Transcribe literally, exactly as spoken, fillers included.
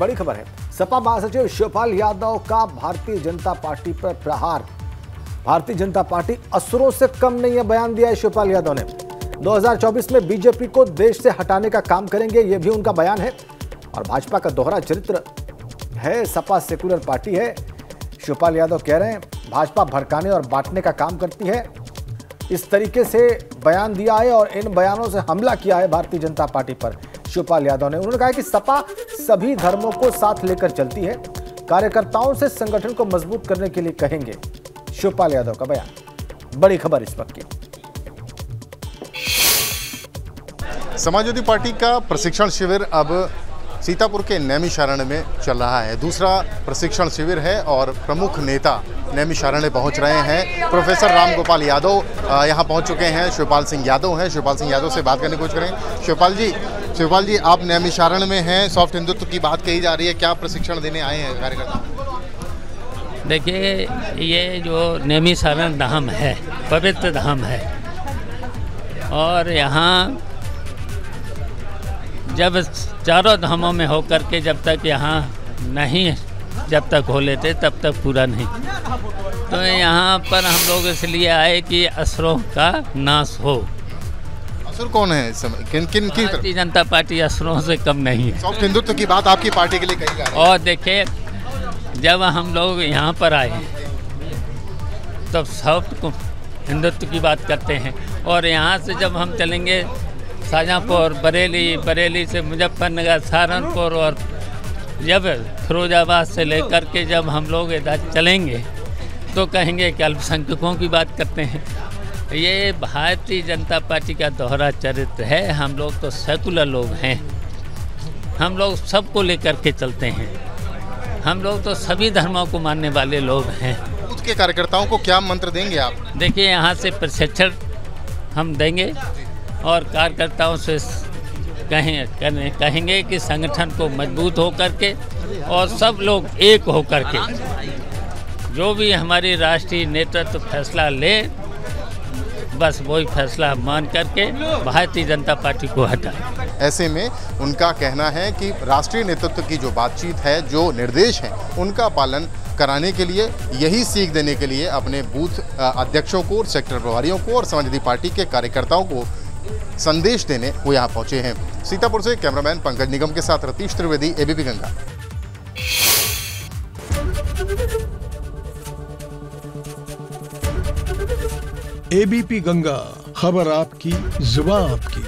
बड़ी खबर है। सपा महासचिव शिवपाल यादव का भारतीय जनता पार्टी पर प्रहार। भारतीय जनता पार्टी असुरों से कम नहीं है, बयान दिया है शिवपाल यादव ने। दो हज़ार चौबीस में बीजेपी को देश से हटाने का काम करेंगे, यह भी उनका बयान है। और भाजपा का दोहरा चरित्र है, सपा सेकुलर पार्टी है। शिवपाल यादव कह रहे हैं भाजपा भड़काने और बांटने का काम करती है। इस तरीके से बयान दिया है और इन बयानों से हमला किया है भारतीय जनता पार्टी पर शिवपाल यादव ने। उन्होंने कहा कि सपा सभी धर्मों को साथ लेकर चलती है, कार्यकर्ताओं से संगठन को मजबूत करने के लिए कहेंगे, शिवपाल यादव का बयान। बड़ी खबर इस वक्त की। समाजवादी पार्टी का प्रशिक्षण शिविर अब सीतापुर के नैमिषारण्य में चल रहा है। दूसरा प्रशिक्षण शिविर है और प्रमुख नेता नैमिषारण्य पहुंच रहे हैं। प्रोफेसर रामगोपाल यादव यहां पहुंच चुके हैं। शिवपाल सिंह यादव हैं। शिवपाल सिंह यादव से बात करने की कोशिश करें। शिवपाल जी शिवपाल जी आप नैमिषारण्य में हैं, सॉफ्ट हिंदुत्व की बात कही जा रही है, क्या प्रशिक्षण देने आए हैं कार्यकर्ता? देखिए, ये जो नैमिषारण्य धाम है, पवित्र धाम है, और यहाँ जब चारों धामों में होकर के जब तक यहाँ नहीं जब तक हो लेते तब तक पूरा नहीं। तो यहाँ पर हम लोग इसलिए आए कि असुरों का नाश हो। असुर कौन है इस समय, किन किन की? भारतीय जनता पार्टी असुरों से कम नहीं है। सॉफ्ट हिंदुत्व की बात आपकी पार्टी के लिए कही जा रही है। और देखिए, जब हम लोग यहाँ पर आए तब सॉफ्ट हिंदुत्व की बात करते हैं, और यहाँ से जब हम चलेंगे शाहजहाँपुर, बरेली, बरेली से मुजफ्फरनगर, सहारनपुर, और जब फिरोजाबाद से लेकर के जब हम लोग इधर चलेंगे तो कहेंगे कि अल्पसंख्यकों की बात करते हैं। ये भारतीय जनता पार्टी का दोहरा चरित्र है। हम लोग तो सेकुलर लोग हैं, हम लोग सबको लेकर के चलते हैं, हम लोग तो सभी धर्मों को मानने वाले लोग हैं। खुद के कार्यकर्ताओं को क्या मंत्र देंगे आप? देखिए, यहाँ से प्रशिक्षण हम देंगे और कार्यकर्ताओं से कहें कहेंगे कि संगठन को मजबूत होकर के और सब लोग एक होकर के जो भी हमारी राष्ट्रीय नेतृत्व फैसला ले, बस वही फैसला मान करके भारतीय जनता पार्टी को हटाए। ऐसे में उनका कहना है कि राष्ट्रीय नेतृत्व की जो बातचीत है, जो निर्देश हैं, उनका पालन कराने के लिए, यही सीख देने के लिए अपने बूथ अध्यक्षों को, सेक्टर प्रभारियों को और समाजवादी पार्टी के कार्यकर्ताओं को संदेश देने वो यहाँ पहुंचे हैं। सीतापुर से कैमरामैन पंकज निगम के साथ रतीश त्रिवेदी, एबीपी गंगा। एबीपी गंगा, खबर आपकी, जुबान आपकी।